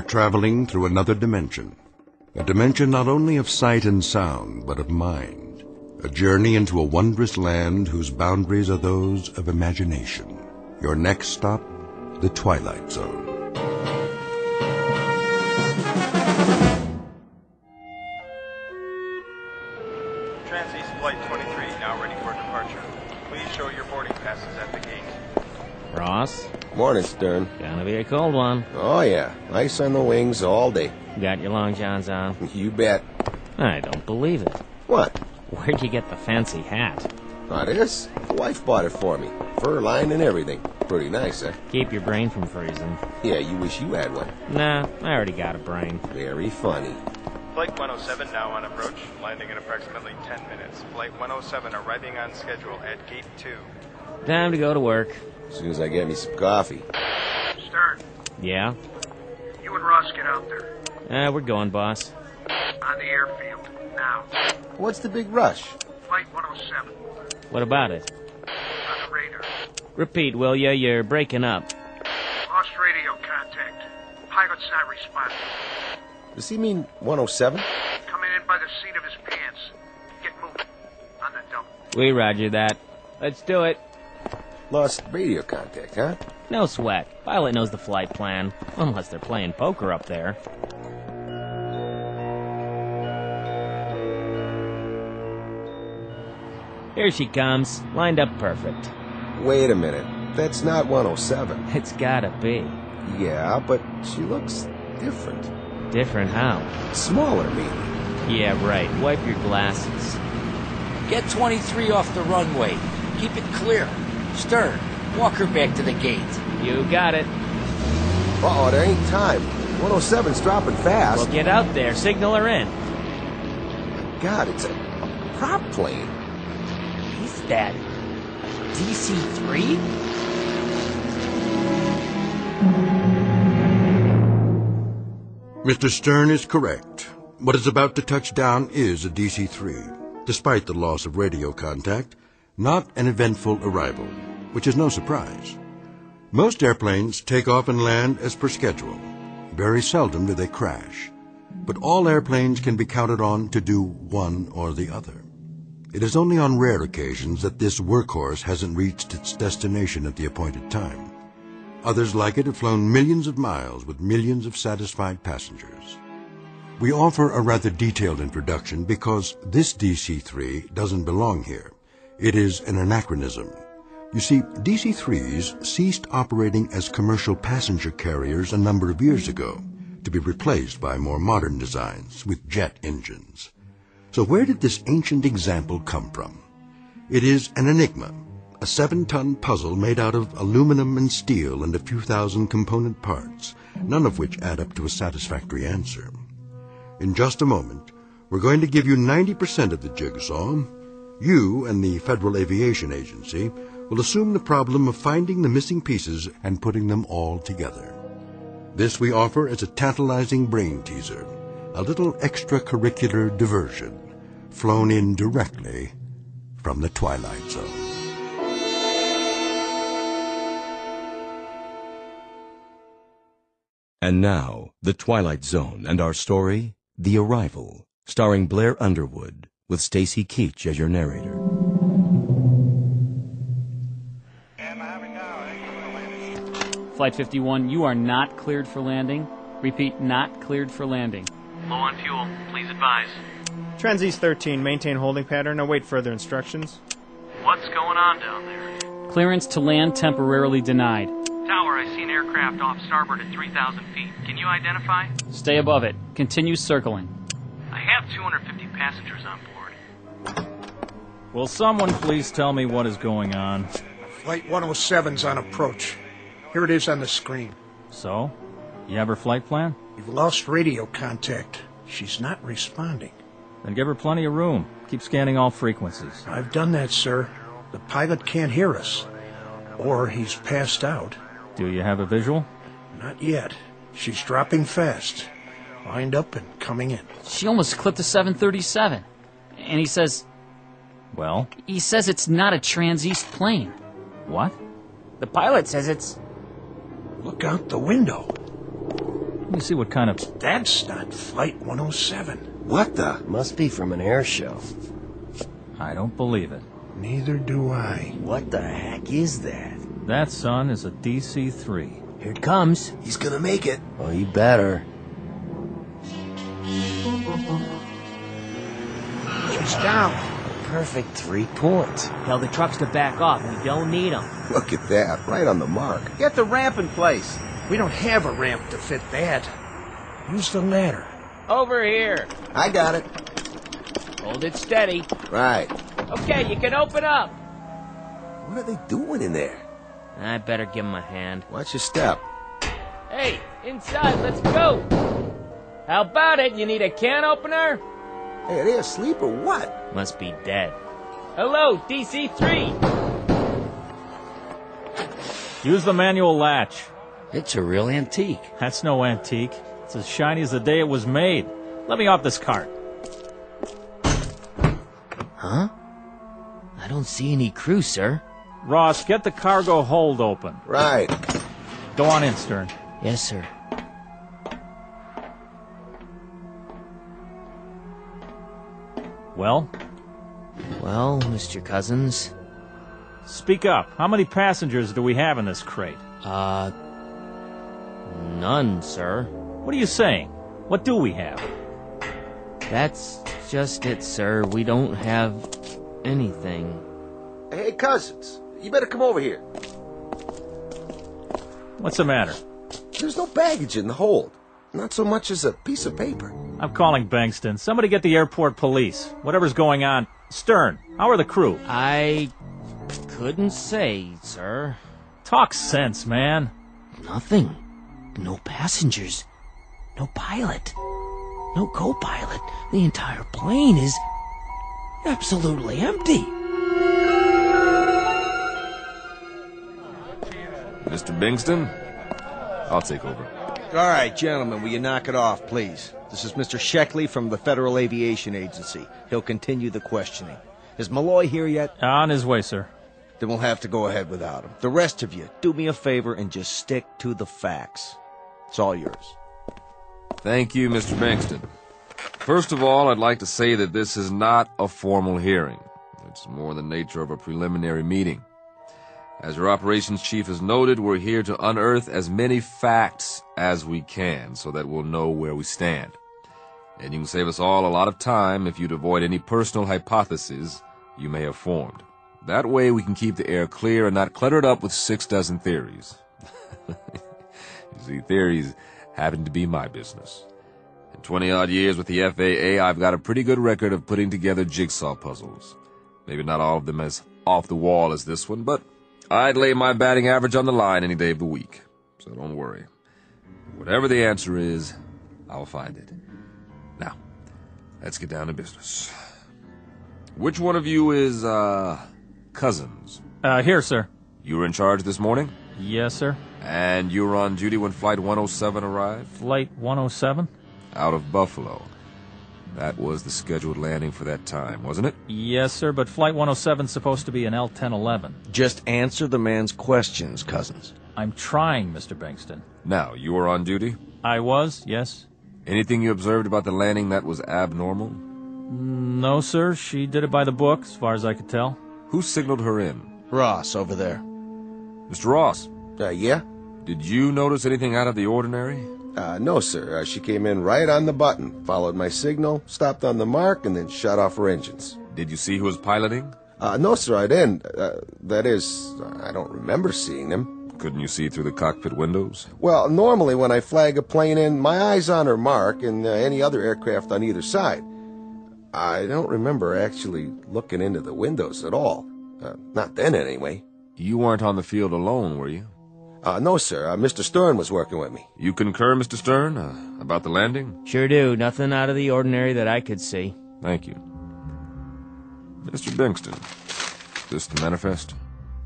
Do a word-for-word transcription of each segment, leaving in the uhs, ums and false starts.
you're traveling through another dimension. A dimension not only of sight and sound, but of mind. A journey into a wondrous land whose boundaries are those of imagination. Your next stop, the Twilight Zone. Trans-East Flight twenty-three, now ready for departure. Please show your boarding passes at the gate. Ross? Morning, Stern. Gonna be a cold one. Oh, yeah. Ice on the wings all day. Got your long johns on? You bet. I don't believe it. What? Where'd you get the fancy hat? Not this. My wife bought it for me. Fur lined and everything. Pretty nice, eh? Keep your brain from freezing. Yeah, you wish you had one. Nah, I already got a brain. Very funny. Flight one oh seven now on approach. Landing in approximately ten minutes. Flight one oh seven arriving on schedule at gate two. Time to go to work. As soon as I get me some coffee. Stern. Yeah? You and Ross get out there. Uh, we're going, boss. On the airfield. Now. What's the big rush? Flight one oh seven. What about it? On the radar. Repeat, will ya? You're breaking up. Lost radio contact. Pilot's not responding. Does he mean one oh seven? Coming in by the seat of his pants. Get moving. On the dump. We roger that. Let's do it. Lost radio contact, huh? No sweat. Pilot knows the flight plan. Unless they're playing poker up there. Here she comes, lined up perfect. Wait a minute. That's not one oh seven. It's gotta be. Yeah, but she looks different. Different how? Smaller, maybe. Yeah, right. Wipe your glasses. Get twenty-three off the runway. Keep it clear. Stern, walk her back to the gate. You got it. Uh-oh, there ain't time. one oh seven's dropping fast. Well, get out there. Signal her in. God, it's a, a prop plane. Is that D C three? Mister Stern is correct. What is about to touch down is a D C three, despite the loss of radio contact, not an eventful arrival, which is no surprise. Most airplanes take off and land as per schedule. Very seldom do they crash. But all airplanes can be counted on to do one or the other. It is only on rare occasions that this workhorse hasn't reached its destination at the appointed time. Others like it have flown millions of miles with millions of satisfied passengers. We offer a rather detailed introduction because this D C three doesn't belong here. It is an anachronism. You see, D C threes ceased operating as commercial passenger carriers a number of years ago to be replaced by more modern designs with jet engines. So where did this ancient example come from? It is an enigma. A seven-ton puzzle made out of aluminum and steel and a few thousand component parts, none of which add up to a satisfactory answer. In just a moment, we're going to give you ninety percent of the jigsaw. You and the Federal Aviation Agency will assume the problem of finding the missing pieces and putting them all together. This we offer as a tantalizing brain teaser, a little extracurricular diversion, flown in directly from the Twilight Zone. And now, The Twilight Zone and our story, The Arrival, starring Blair Underwood, with Stacy Keach as your narrator. Flight fifty-one, you are not cleared for landing. Repeat, not cleared for landing. Low on fuel, please advise. Trans-East thirteen, maintain holding pattern, await further instructions. What's going on down there? Clearance to land temporarily denied. Tower, I see an aircraft off starboard at three thousand feet. Can you identify? Stay above it. Continue circling. I have two hundred fifty passengers on board. Will someone please tell me what is going on? Flight one oh seven's on approach. Here it is on the screen. So? You have her flight plan? You've lost radio contact. She's not responding. Then give her plenty of room. Keep scanning all frequencies. I've done that, sir. The pilot can't hear us. Or he's passed out. Do you have a visual? Not yet. She's dropping fast. Lined up and coming in. She almost clipped a seven thirty-seven. And he says... Well? He says it's not a Trans-East plane. What? The pilot says it's... Look out the window. Let me see what kind of... That's not Flight one oh seven. What the? Must be from an air show. I don't believe it. Neither do I. What the heck is that? That, son, is a D C three. Here it comes. He's gonna make it. Oh, he better. Just down. Perfect three points. Tell the trucks to back off. We don't need them. Look at that. Right on the mark. Get the ramp in place. We don't have a ramp to fit that. Use the ladder. Over here. I got it. Hold it steady. Right. Okay, you can open up. What are they doing in there? I better give them a hand. Watch your step. Hey, inside, let's go. How about it? You need a can opener? Hey, are they asleep or what? Must be dead. Hello, D C three. Use the manual latch. It's a real antique. That's no antique. It's as shiny as the day it was made. Let me off this cart. Huh? I don't see any crew, sir. Ross, get the cargo hold open. Right. Go on in, Stern. Yes, sir. Well? Well, Mister Cousins? Speak up. How many passengers do we have in this crate? Uh... None, sir. What are you saying? What do we have? That's just it, sir. We don't have anything. Hey, Cousins, you better come over here. What's the matter? There's no baggage in the hold. Not so much as a piece of paper. I'm calling Bengston. Somebody get the airport police. Whatever's going on. Stern, how are the crew? I couldn't say, sir. Talk sense, man. Nothing. No passengers, no pilot, no co-pilot. The entire plane is absolutely empty. Mister Bengston, I'll take over. All right, gentlemen, will you knock it off, please? This is Mister Sheckley from the Federal Aviation Agency. He'll continue the questioning. Is Malloy here yet? On his way, sir. Then we'll have to go ahead without him. The rest of you, do me a favor and just stick to the facts. It's all yours. Thank you, Mister Bengston. First of all, I'd like to say that this is not a formal hearing. It's more the nature of a preliminary meeting. As your operations chief has noted, we're here to unearth as many facts as we can so that we'll know where we stand. And you can save us all a lot of time if you'd avoid any personal hypotheses you may have formed. That way we can keep the air clear and not cluttered up with six dozen theories. You see, theories happen to be my business. In twenty-odd years with the F A A, I've got a pretty good record of putting together jigsaw puzzles. Maybe not all of them as off the wall as this one, but I'd lay my batting average on the line any day of the week. So don't worry. Whatever the answer is, I'll find it. Now, let's get down to business. Which one of you is, uh, Cousins? Uh, here, sir. You were in charge this morning? Yes, sir. And you were on duty when Flight one oh seven arrived? Flight one oh seven? Out of Buffalo. That was the scheduled landing for that time, wasn't it? Yes, sir, but Flight one oh seven's supposed to be an L ten eleven. Just answer the man's questions, Cousins. I'm trying, Mister Bengston. Now, you were on duty? I was, yes. Anything you observed about the landing that was abnormal? No, sir. She did it by the book, as far as I could tell. Who signaled her in? Ross, over there. Mister Ross? Uh, yeah? Did you notice anything out of the ordinary? Uh, no, sir. Uh, she came in right on the button, followed my signal, stopped on the mark, and then shut off her engines. Did you see who was piloting? Uh, no, sir, I didn't. Uh, that is, I don't remember seeing him. Couldn't you see through the cockpit windows? Well, normally when I flag a plane in, my eye's on her mark and uh, any other aircraft on either side. I don't remember actually looking into the windows at all. Uh, not then, anyway. You weren't on the field alone, were you? Uh, no, sir. Uh, Mister Stern was working with me. You concur, Mister Stern, uh, about the landing? Sure do. Nothing out of the ordinary that I could see. Thank you. Mister Bengston, this the manifest?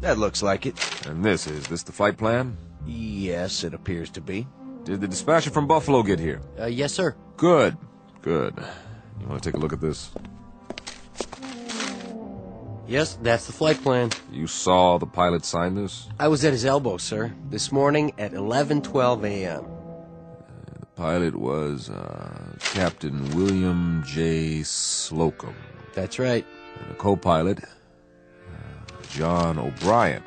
That looks like it. And this, is this the flight plan? Yes, it appears to be. Did the dispatcher from Buffalo get here? Uh, yes, sir. Good. Good. You want to take a look at this? Yes, that's the flight plan. You saw the pilot sign this? I was at his elbow, sir, this morning at eleven twelve a m Uh, the pilot was uh, Captain William J. Slocum. That's right. And the co-pilot, uh, John O'Brien.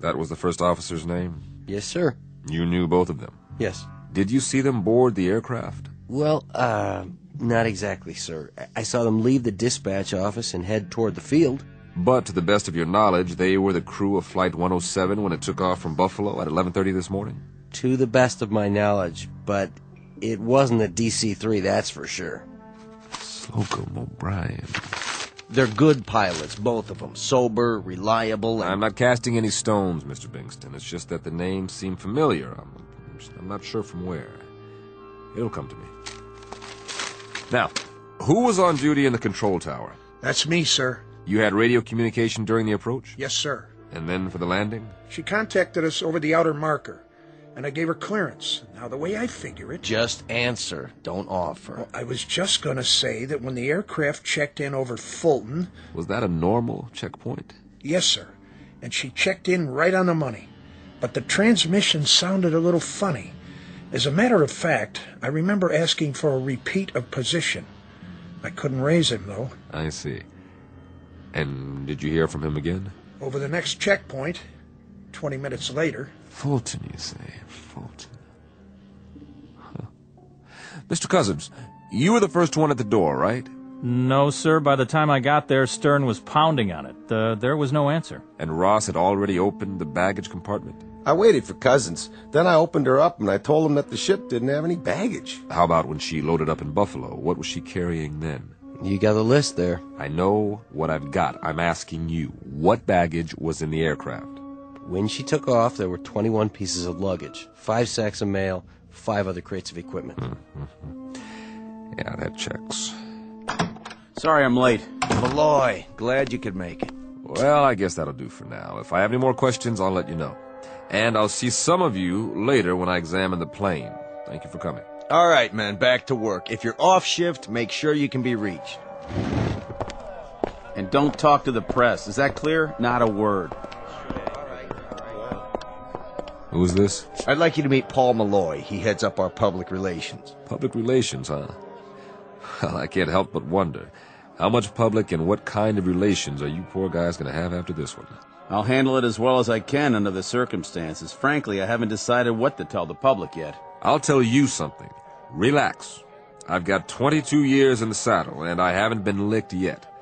That was the first officer's name? Yes, sir. You knew both of them? Yes. Did you see them board the aircraft? Well, uh, not exactly, sir. I saw them leave the dispatch office and head toward the field. But to the best of your knowledge, they were the crew of Flight one oh seven when it took off from Buffalo at eleven thirty this morning? To the best of my knowledge, but it wasn't a D C three, that's for sure. Slocum, O'Brien. They're good pilots, both of them. Sober, reliable, and... I'm not casting any stones, Mister Bingston. It's just that the names seem familiar. I'm, I'm not sure from where. It'll come to me. Now, who was on duty in the control tower? That's me, sir. You had radio communication during the approach? Yes, sir. And then for the landing? She contacted us over the outer marker, and I gave her clearance. Now, the way I figure it... Just answer. Don't offer. Well, I was just going to say that when the aircraft checked in over Fulton... Was that a normal checkpoint? Yes, sir. And she checked in right on the money. But the transmission sounded a little funny. As a matter of fact, I remember asking for a repeat of position. I couldn't raise him, though. I see. And did you hear from him again? Over the next checkpoint, twenty minutes later. Fulton, you say? Fulton. Huh. Mister Cousins, you were the first one at the door, right? No, sir. By the time I got there, Stern was pounding on it. Uh, there was no answer. And Ross had already opened the baggage compartment? I waited for Cousins. Then I opened her up, and I told him that the ship didn't have any baggage. How about when she loaded up in Buffalo? What was she carrying then? You got a list there. I know what I've got. I'm asking you, what baggage was in the aircraft? When she took off, there were twenty-one pieces of luggage, five sacks of mail, five other crates of equipment. Mm-hmm. Yeah, that checks. Sorry I'm late. Malloy, glad you could make it. Well, I guess that'll do for now. If I have any more questions, I'll let you know. And I'll see some of you later when I examine the plane. Thank you for coming. All right, man, back to work. If you're off shift, make sure you can be reached. And don't talk to the press. Is that clear? Not a word. Who's this? I'd like you to meet Paul Malloy. He heads up our public relations. Public relations, huh? Well, I can't help but wonder. How much public and what kind of relations are you poor guys going to have after this one? I'll handle it as well as I can under the circumstances. Frankly, I haven't decided what to tell the public yet. I'll tell you something. Relax. I've got twenty-two years in the saddle, and I haven't been licked yet.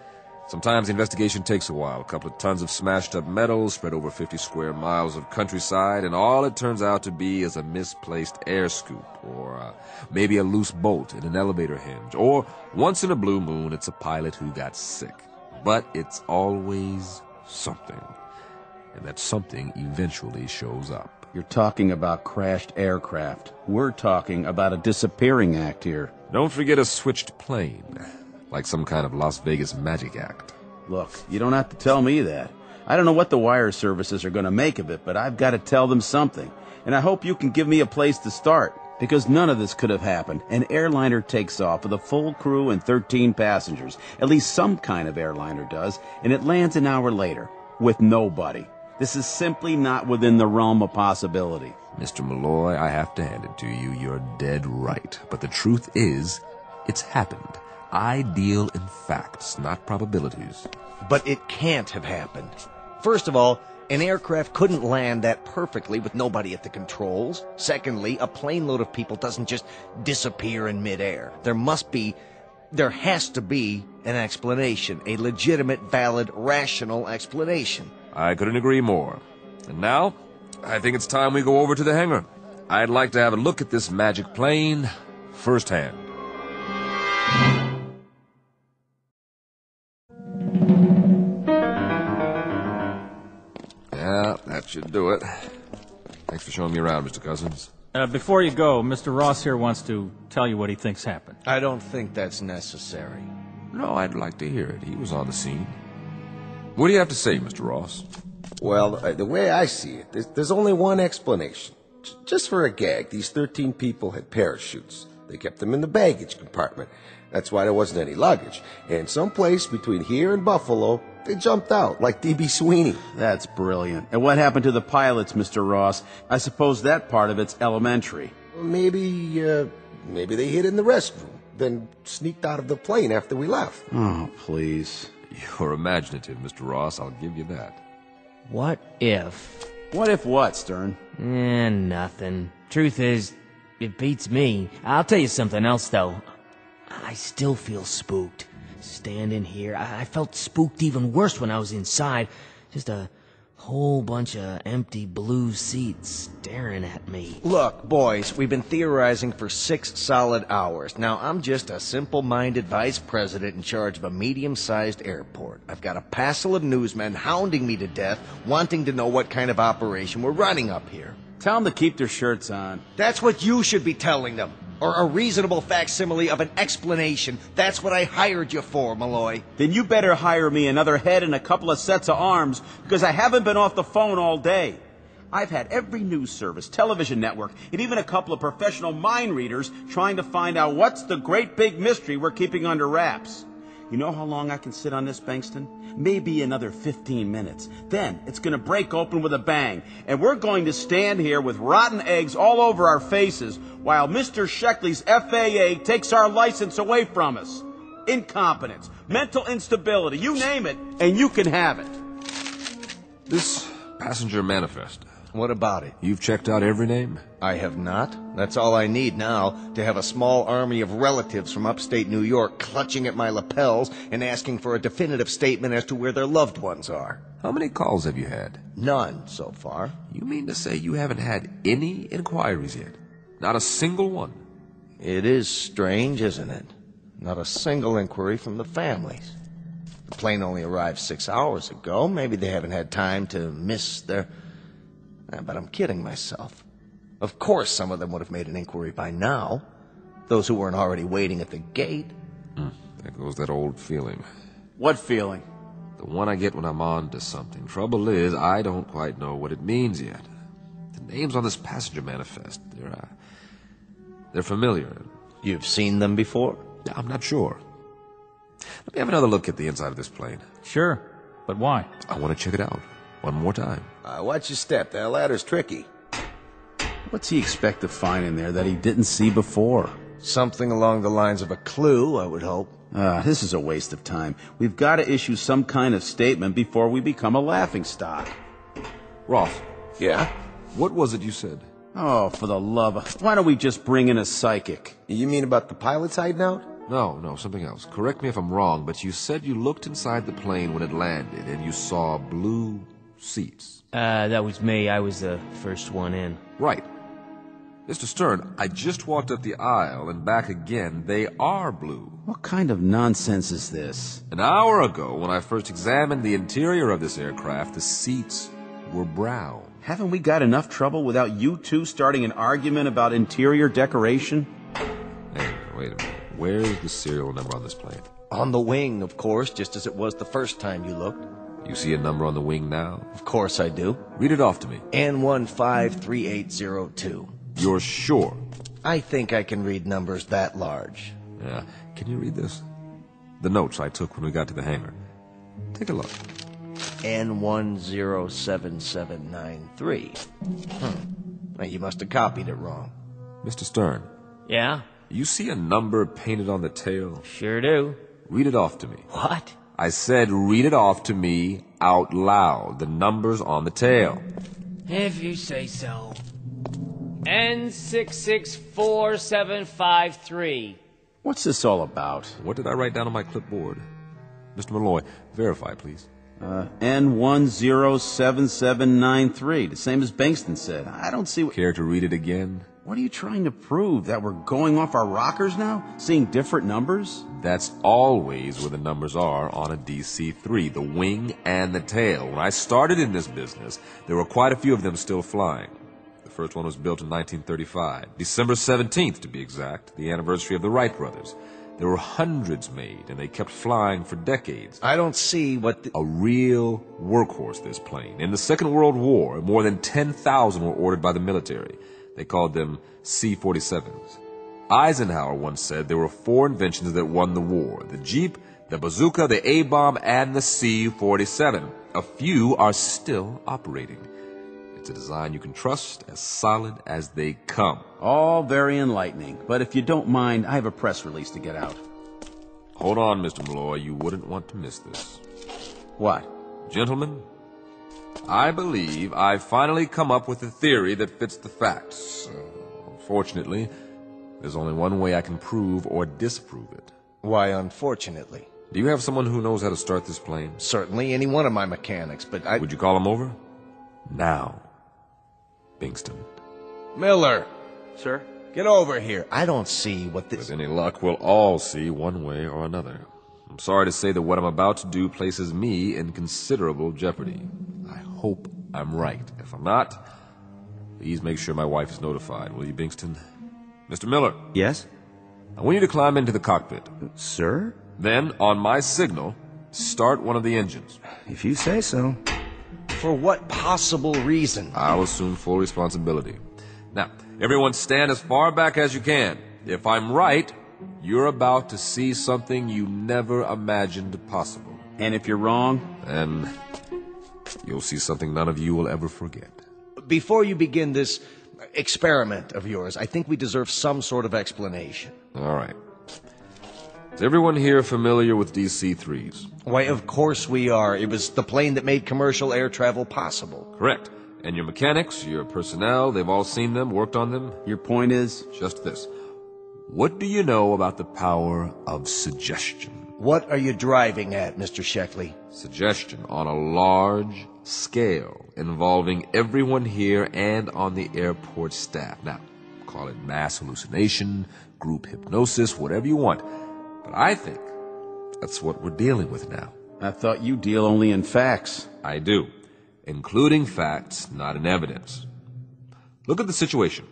Sometimes the investigation takes a while. A couple of tons of smashed-up metal spread over fifty square miles of countryside, and all it turns out to be is a misplaced air scoop, or uh, maybe a loose bolt in an elevator hinge, or once in a blue moon, it's a pilot who got sick. But it's always something, and that something eventually shows up. You're talking about crashed aircraft. We're talking about a disappearing act here. Don't forget a switched plane, like some kind of Las Vegas magic act. Look, you don't have to tell me that. I don't know what the wire services are going to make of it, but I've got to tell them something. And I hope you can give me a place to start, because none of this could have happened. An airliner takes off with a full crew and thirteen passengers. At least some kind of airliner does, and it lands an hour later with nobody. This is simply not within the realm of possibility. Mister Malloy, I have to hand it to you. You're dead right. But the truth is, it's happened. I deal in facts, not probabilities. But it can't have happened. First of all, an aircraft couldn't land that perfectly with nobody at the controls. Secondly, a plane load of people doesn't just disappear in midair. There must be... There has to be an explanation, a legitimate, valid, rational explanation. I couldn't agree more. And now, I think it's time we go over to the hangar. I'd like to have a look at this magic plane firsthand. Yeah, that should do it. Thanks for showing me around, Mister Cousins. Uh, before you go, Mister Ross here wants to tell you what he thinks happened. I don't think that's necessary. No, I'd like to hear it. He was on the scene. What do you have to say, Mister Ross? Well, uh, the way I see it, there's, there's only one explanation. J- just for a gag, these thirteen people had parachutes. They kept them in the baggage compartment. That's why there wasn't any luggage. And someplace between here and Buffalo, they jumped out, like D B Sweeney. That's brilliant. And what happened to the pilots, Mister Ross? I suppose that part of it's elementary. Maybe, uh, maybe they hid in the restroom, then sneaked out of the plane after we left. Oh, please. You're imaginative, Mister Ross. I'll give you that. What if? What if what, Stern? Eh, nothing. Truth is, it beats me. I'll tell you something else, though. I still feel spooked. Standing here, I, I felt spooked even worse when I was inside. Just a whole bunch of empty blue seats staring at me. Look, boys, we've been theorizing for six solid hours. Now, I'm just a simple-minded vice president in charge of a medium-sized airport. I've got a passel of newsmen hounding me to death, wanting to know what kind of operation we're running up here. Tell them to keep their shirts on. That's what you should be telling them. Or a reasonable facsimile of an explanation. That's what I hired you for, Malloy. Then you better hire me another head and a couple of sets of arms, because I haven't been off the phone all day. I've had every news service, television network, and even a couple of professional mind readers trying to find out what's the great big mystery we're keeping under wraps. You know how long I can sit on this, Bankston? Maybe another fifteen minutes. Then it's going to break open with a bang, and we're going to stand here with rotten eggs all over our faces while Mister Sheckley's F A A takes our license away from us. Incompetence, mental instability, you name it, and you can have it. This passenger manifest. What about it? You've checked out every name? I have not. That's all I need now, to have a small army of relatives from upstate New York clutching at my lapels and asking for a definitive statement as to where their loved ones are. How many calls have you had? None, so far. You mean to say you haven't had any inquiries yet? Not a single one? It is strange, isn't it? Not a single inquiry from the families. The plane only arrived six hours ago. Maybe they haven't had time to miss their... But I'm kidding myself. Of course some of them would have made an inquiry by now. Those who weren't already waiting at the gate. Mm, there goes that old feeling. What feeling? The one I get when I'm on to something. Trouble is, I don't quite know what it means yet. The names on this passenger manifest, they're, uh, they're familiar. You've seen them before? I'm not sure. Let me have another look at the inside of this plane. Sure, but why? I want to check it out. One more time. Uh, watch your step. That ladder's tricky. What's he expect to find in there that he didn't see before? Something along the lines of a clue, I would hope. Uh, this is a waste of time. We've got to issue some kind of statement before we become a laughingstock. Rolf. Yeah? What was it you said? Oh, for the love of... Why don't we just bring in a psychic? You mean about the pilot's hideout? No, no, something else. Correct me if I'm wrong, but you said you looked inside the plane when it landed and you saw blue... seats. Uh, that was me. I was the first one in. Right. Mister Stern, I just walked up the aisle and back again. They are blue. What kind of nonsense is this? An hour ago, when I first examined the interior of this aircraft, the seats were brown. Haven't we got enough trouble without you two starting an argument about interior decoration? Hey, wait a minute. Where's the serial number on this plane? On the wing, of course, just as it was the first time you looked. You see a number on the wing now? Of course I do. Read it off to me. N one five three eight zero two. You're sure? I think I can read numbers that large. Yeah. Can you read this? The notes I took when we got to the hangar. Take a look. N one zero seven seven nine three. Hmm. You must have copied it wrong. Mister Stern. Yeah? You see a number painted on the tail? Sure do. Read it off to me. What? I said, read it off to me out loud, the numbers on the tail. If you say so. N six six four seven five three. What's this all about? What did I write down on my clipboard? Mister Malloy, verify, please. Uh, N one zero seven seven nine three, the same as Bankston said. I don't see what... Care to read it again? What are you trying to prove? That we're going off our rockers now? Seeing different numbers? That's always where the numbers are on a D C three, the wing and the tail. When I started in this business, there were quite a few of them still flying. The first one was built in nineteen thirty-five, December seventeenth to be exact, the anniversary of the Wright Brothers. There were hundreds made, and they kept flying for decades. I don't see what the... A real workhorse, this plane. In the Second World War, more than ten thousand were ordered by the military. They called them C forty-sevens. Eisenhower once said there were four inventions that won the war. The Jeep, the Bazooka, the A-bomb, and the C forty-seven. A few are still operating. It's a design you can trust, as solid as they come. All very enlightening. But if you don't mind, I have a press release to get out. Hold on, Mister Malloy. You wouldn't want to miss this. What? Gentlemen, I believe I've finally come up with a theory that fits the facts. Uh, unfortunately, there's only one way I can prove or disprove it. Why, unfortunately? Do you have someone who knows how to start this plane? Certainly, any one of my mechanics, but I... Would you call him over? Now. Bingston. Miller. Sir? Get over here. I don't see what this... With any luck, we'll all see one way or another. I'm sorry to say that what I'm about to do places me in considerable jeopardy. I hope I'm right. If I'm not, please make sure my wife is notified, will you, Bingston? Mister Miller. Yes? I want you to climb into the cockpit. Sir? Then, on my signal, start one of the engines. If you say so. For what possible reason? I'll assume full responsibility. Now, everyone stand as far back as you can. If I'm right, you're about to see something you never imagined possible. And if you're wrong? Then you'll see something none of you will ever forget. Before you begin this experiment of yours, I think we deserve some sort of explanation. All right. Is everyone here familiar with D C threes? Why, of course we are. It was the plane that made commercial air travel possible. Correct. And your mechanics, your personnel, they've all seen them, worked on them. Your point is? Just this. What do you know about the power of suggestion? What are you driving at, Mister Sheckley? Suggestion on a large scale, involving everyone here and on the airport staff. Now, call it mass hallucination, group hypnosis, whatever you want. But I think that's what we're dealing with now. I thought you deal only in facts. I do, including facts not in evidence. Look at the situation.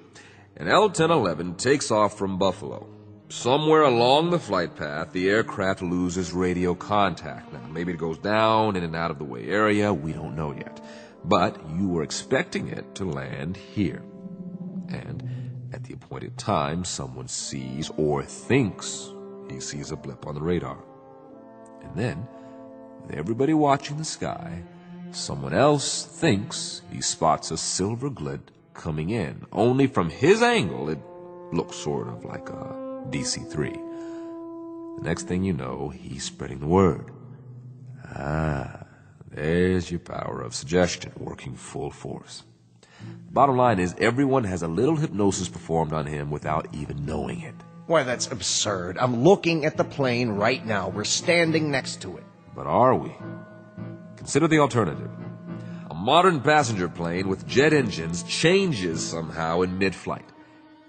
An L ten eleven takes off from Buffalo. Somewhere along the flight path, the aircraft loses radio contact. Now, maybe it goes down in an out-of-the-way area. We don't know yet. But you were expecting it to land here. And at the appointed time, someone sees or thinks he sees a blip on the radar. And then, with everybody watching the sky, someone else thinks he spots a silver glint coming in. Only from his angle, it looks sort of like a D C three. The next thing you know, he's spreading the word. Ah, there's your power of suggestion working full force. Bottom line is, everyone has a little hypnosis performed on him without even knowing it. Why, that's absurd. I'm looking at the plane right now. We're standing next to it. But are we? Consider the alternative. A modern passenger plane with jet engines changes somehow in mid-flight.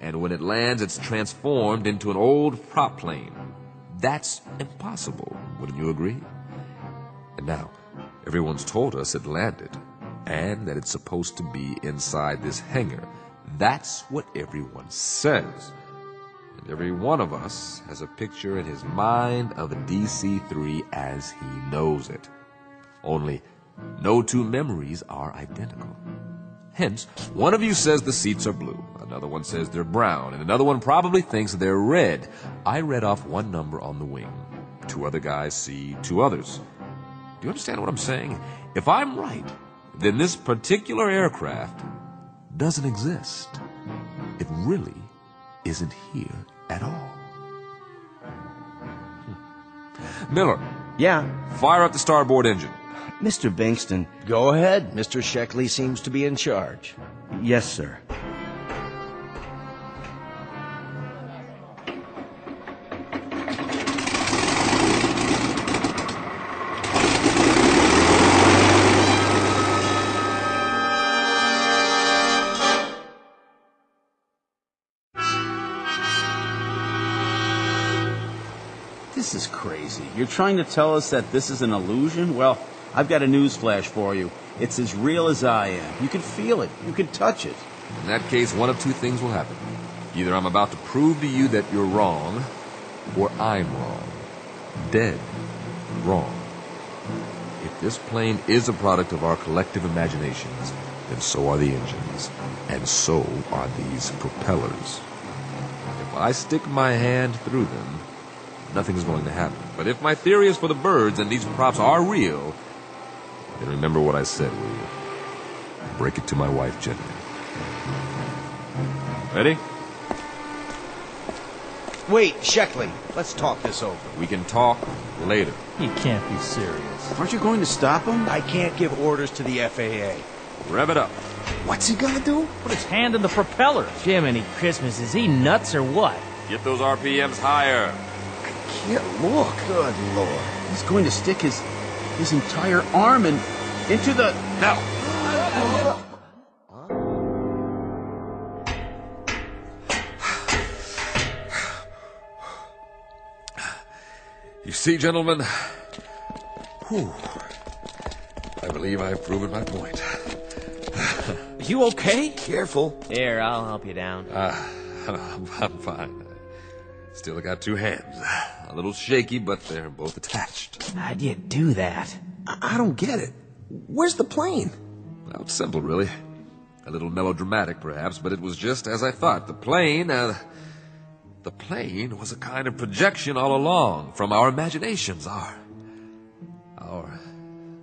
And when it lands, it's transformed into an old prop plane. That's impossible, wouldn't you agree? And now, everyone's told us it landed, and that it's supposed to be inside this hangar. That's what everyone says. Every one of us has a picture in his mind of a D C three as he knows it. Only, no two memories are identical. Hence, one of you says the seats are blue, another one says they're brown, and another one probably thinks they're red. I read off one number on the wing. Two other guys see two others. Do you understand what I'm saying? If I'm right, then this particular aircraft doesn't exist. It really isn't here at all. Hmm. Miller. Yeah? Fire up the starboard engine. Mister Bingston. Go ahead. Mister Sheckley seems to be in charge. Yes, sir. This is crazy. You're trying to tell us that this is an illusion? Well, I've got a news flash for you. It's as real as I am. You can feel it. You can touch it. In that case, one of two things will happen. Either I'm about to prove to you that you're wrong, or I'm wrong. Dead wrong. If this plane is a product of our collective imaginations, then so are the engines, and so are these propellers. If I stick my hand through them, nothing's going to happen. But if my theory is for the birds and these props are real, then remember what I said, will you? Break it to my wife gently. Ready? Wait, Sheckley. Let's talk this over. We can talk later. You can't be serious. Aren't you going to stop him? I can't give orders to the F A A. Rev it up. What's he gonna do? Put his hand in the propeller. Jiminy Christmas, is he nuts or what? Get those R P Ms higher. I can't look. Good Lord. He's going to stick his his entire arm in, into the... No. You see, gentlemen, whew, I believe I've proven my point. Are you okay? Careful. Here, I'll help you down. Uh, I'm, I'm fine. Still got two hands. A little shaky, but they're both attached. How'd you do that? I, I don't get it. Where's the plane? Well, it's simple, really. A little melodramatic, perhaps, but it was just as I thought. The plane... Uh, The plane was a kind of projection all along from our imaginations, our, our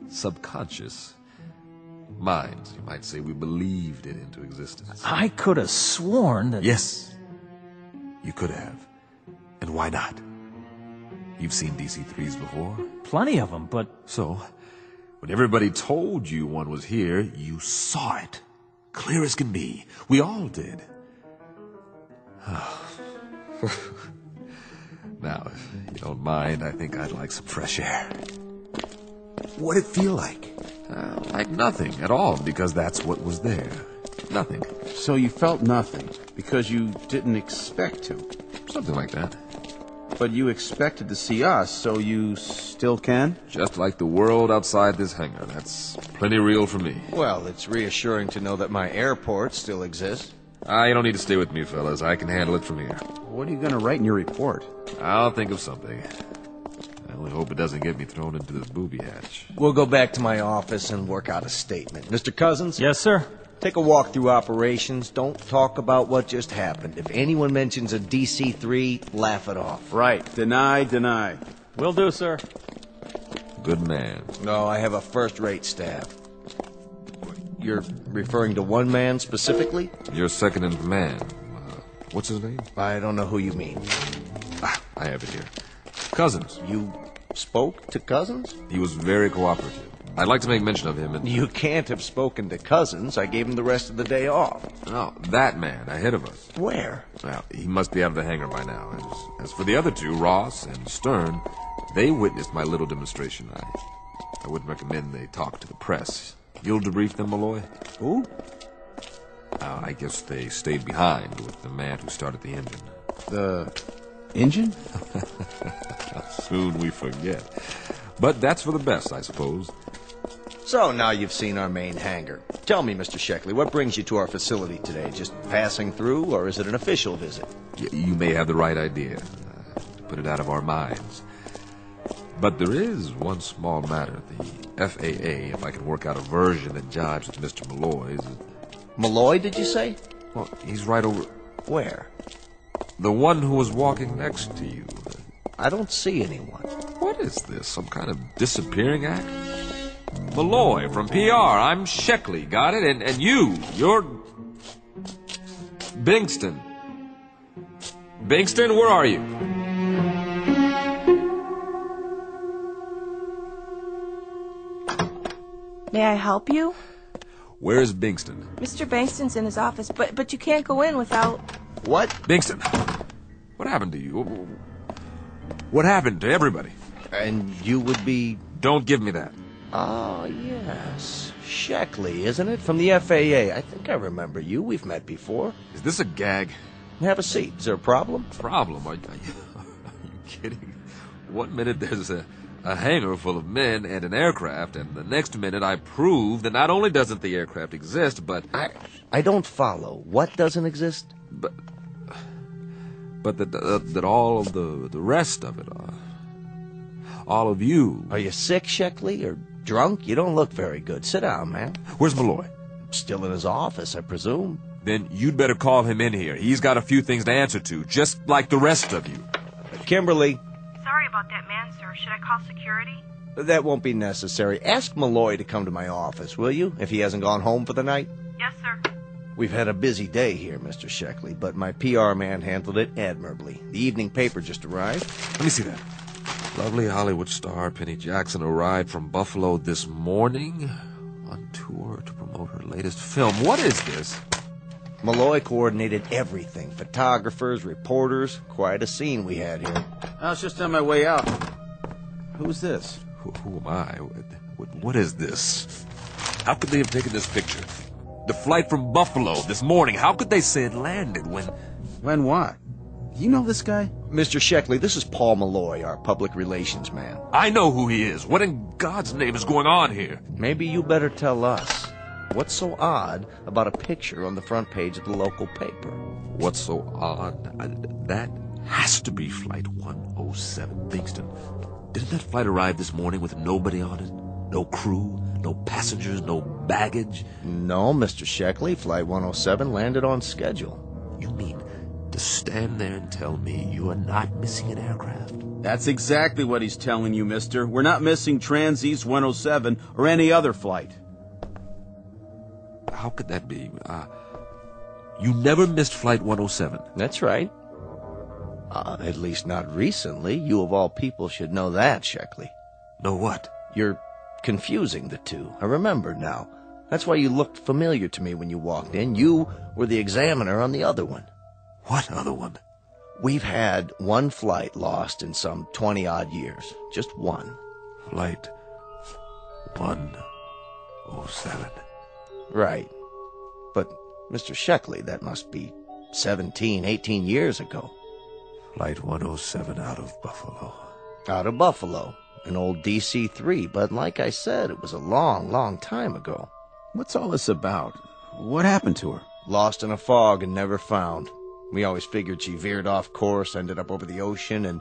subconscious minds. You might say we believed it into existence. I could have sworn that... Yes, you could have. And why not? You've seen D C threes before. Plenty of them, but... So, when everybody told you one was here, you saw it. Clear as can be. We all did. Oh... Now, if you don't mind, I think I'd like some fresh air. What'd it feel like? Uh, like nothing at all, because that's what was there. Nothing. So you felt nothing, because you didn't expect to. Something like that. But you expected to see us, so you still can? Just like the world outside this hangar. That's plenty real for me. Well, it's reassuring to know that my airport still exists. Ah, uh, you don't need to stay with me, fellas. I can handle it from here. What are you going to write in your report? I'll think of something. I only hope it doesn't get me thrown into this booby hatch. We'll go back to my office and work out a statement. Mister Cousins? Yes, sir? Take a walk through operations. Don't talk about what just happened. If anyone mentions a D C three, laugh it off. Right. Deny, deny. Will do, sir. Good man. No, I have a first-rate staff. You're referring to one man specifically? Your second in command. Uh, what's his name? I don't know who you mean. Ah, I have it here. Cousins. You spoke to Cousins? He was very cooperative. I'd like to make mention of him. And... You can't have spoken to Cousins. I gave him the rest of the day off. Oh, that man ahead of us. Where? Well, he must be out of the hangar by now. As, as for the other two, Ross and Stern, they witnessed my little demonstration. I, I wouldn't recommend they talk to the press. You'll debrief them, Malloy? Who? Uh, I guess they stayed behind with the man who started the engine. The engine? Soon we forget. But that's for the best, I suppose. So now you've seen our main hangar. Tell me, Mister Sheckley, what brings you to our facility today? Just passing through, or is it an official visit? Y- you may have the right idea. Uh, put it out of our minds. But there is one small matter. The F A A, if I can work out a version that jives with Mister Malloy's... Malloy, did you say? Well, he's right over... Where? The one who was walking next to you. I don't see anyone. What is this, some kind of disappearing act? Malloy from P R, I'm Sheckley, got it? And, and you, you're... Bingston. Bingston, where are you? May I help you? Where is Bingston? Mister Bingston's in his office, but but you can't go in without... What? Bingston, what happened to you? What happened to everybody? And you would be... Don't give me that. Oh, yes. Sheckley, isn't it? From the F A A. I think I remember you. We've met before. Is this a gag? Have a seat. Is there a problem? Problem? Are, are, you, are you kidding? One minute there's a... A hangar full of men and an aircraft, and the next minute I prove that not only doesn't the aircraft exist, but... I, I don't follow. What doesn't exist? But but that, that, that all of the, the rest of it, uh, all of you... Are you sick, Sheckley, or drunk? You don't look very good. Sit down, man. Where's Malloy? Still in his office, I presume. Then you'd better call him in here. He's got a few things to answer to, just like the rest of you. Kimberly... Sorry about that man, sir. Should I call security? That won't be necessary. Ask Malloy to come to my office, will you, if he hasn't gone home for the night? Yes, sir. We've had a busy day here, Mister Sheckley, but my P R man handled it admirably. The evening paper just arrived. Let me see that. Lovely Hollywood star Penny Jackson arrived from Buffalo this morning on tour to promote her latest film. What is this? Malloy coordinated everything. Photographers, reporters. Quite a scene we had here. I was just on my way out. Who's this? Who, who am I? What, what is this? How could they have taken this picture? The flight from Buffalo this morning. How could they say it landed when... When what? You know this guy? Mister Sheckley, this is Paul Malloy, our public relations man. I know who he is. What in God's name is going on here? Maybe you better tell us. What's so odd about a picture on the front page of the local paper? What's so odd? That has to be Flight one oh seven, Kingston. Didn't that flight arrive this morning with nobody on it? No crew, no passengers, no baggage? No, Mister Sheckley. Flight one oh seven landed on schedule. You mean to stand there and tell me you are not missing an aircraft? That's exactly what he's telling you, mister. We're not missing Trans-East one oh seven or any other flight. How could that be? Uh, you never missed Flight one oh seven. That's right. Uh, at least not recently. You of all people should know that, Sheckley. Know what? You're confusing the two. I remember now. That's why you looked familiar to me when you walked in. You were the examiner on the other one. What other one? We've had one flight lost in some twenty-odd years. Just one. Flight one oh seven. Right. But, Mister Sheckley, that must be seventeen, eighteen years ago. Flight one oh seven out of Buffalo. Out of Buffalo. An old D C three, but like I said, it was a long, long time ago. What's all this about? What happened to her? Lost in a fog and never found. We always figured she veered off course, ended up over the ocean, and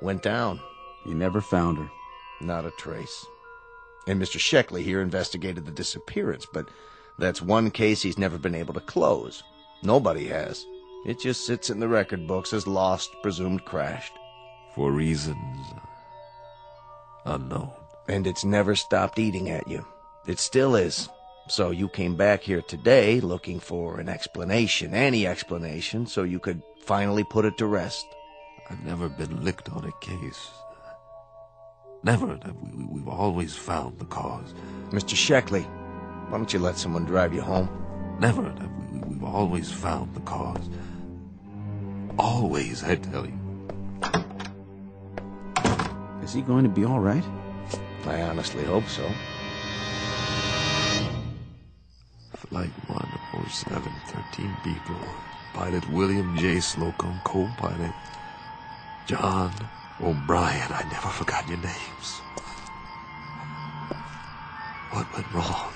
went down. You never found her? Not a trace. And Mister Sheckley here investigated the disappearance, but that's one case he's never been able to close. Nobody has. It just sits in the record books as lost, presumed crashed. For reasons unknown. And it's never stopped eating at you. It still is. So you came back here today looking for an explanation, any explanation, so you could finally put it to rest. I've never been licked on a case. Never. We, we've always found the cause. Mister Sheckley, why don't you let someone drive you home? Never. We, we've always found the cause. Always, I tell you. Is he going to be all right? I honestly hope so. Flight one oh seven, thirteen people. Pilot William J. Slocum, co-pilot John O'Brien. I never forgot your names. What went wrong?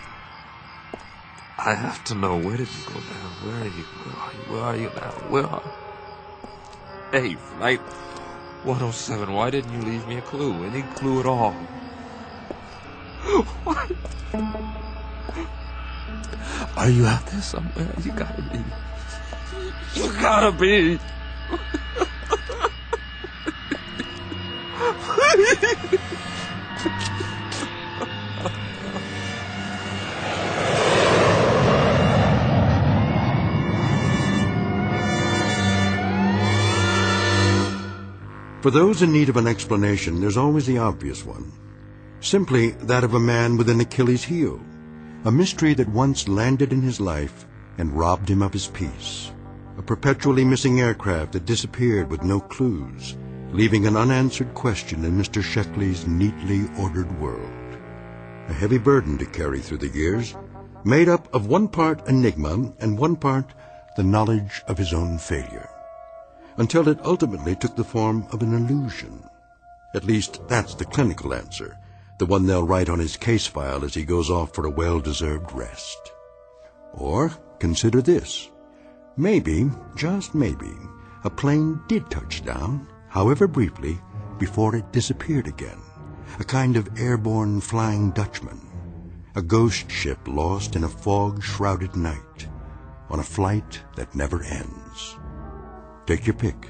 I have to know. Where did you go down? Where are you? Where are you? Where are you now? Where are you? Hey, Flight one oh seven, why didn't you leave me a clue? Any clue at all? What? Are you out there somewhere? You gotta be. You gotta be. For those in need of an explanation, there's always the obvious one. Simply that of a man with an Achilles heel, a mystery that once landed in his life and robbed him of his peace. A perpetually missing aircraft that disappeared with no clues, leaving an unanswered question in Mister Sheckley's neatly ordered world. A heavy burden to carry through the years, made up of one part enigma and one part the knowledge of his own failure, until it ultimately took the form of an illusion. At least that's the clinical answer, the one they'll write on his case file as he goes off for a well-deserved rest. Or consider this. Maybe, just maybe, a plane did touch down, however briefly, before it disappeared again. A kind of airborne flying Dutchman. A ghost ship lost in a fog-shrouded night, on a flight that never ends. Take your pick.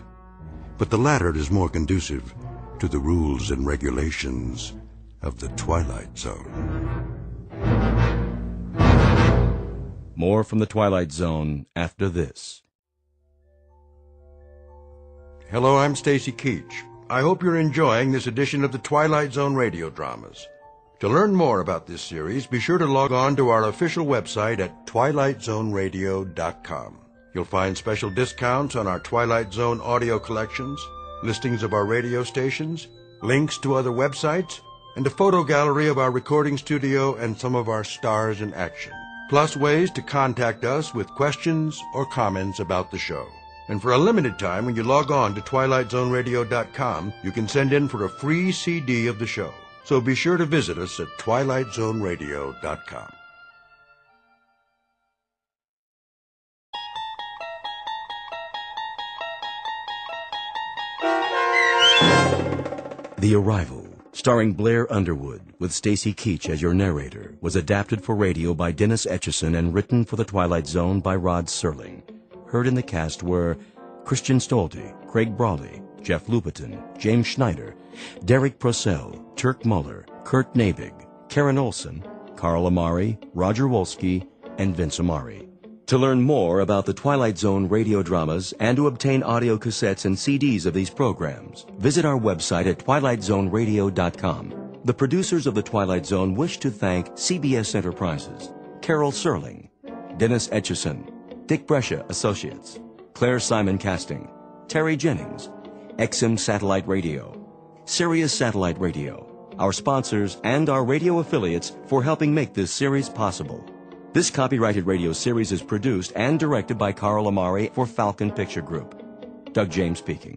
But the latter is more conducive to the rules and regulations of the Twilight Zone. More from the Twilight Zone after this. Hello, I'm Stacy Keach. I hope you're enjoying this edition of the Twilight Zone radio dramas. To learn more about this series, be sure to log on to our official website at twilight zone radio dot com. You'll find special discounts on our Twilight Zone audio collections, listings of our radio stations, links to other websites, and a photo gallery of our recording studio and some of our stars in action, plus ways to contact us with questions or comments about the show. And for a limited time, when you log on to twilight zone radio dot com, you can send in for a free C D of the show. So be sure to visit us at twilight zone radio dot com. The Arrival, starring Blair Underwood, with Stacy Keach as your narrator, was adapted for radio by Dennis Etchison and written for The Twilight Zone by Rod Serling. Heard in the cast were Christian Stolte, Craig Brawley, Jeff Lubiton, James Schneider, Derek Procell, Turk Muller, Kurt Navig, Karen Olson, Carl Amari, Roger Wolski, and Vince Amari. To learn more about the Twilight Zone radio dramas and to obtain audio cassettes and C Ds of these programs, visit our website at twilight zone radio dot com. The producers of The Twilight Zone wish to thank C B S Enterprises, Carol Serling, Dennis Etchison, Dick Brescia Associates, Claire Simon Casting, Terry Jennings, X M Satellite Radio, Sirius Satellite Radio, our sponsors, and our radio affiliates for helping make this series possible. This copyrighted radio series is produced and directed by Carl Amari for Falcon Picture Group. Doug James speaking.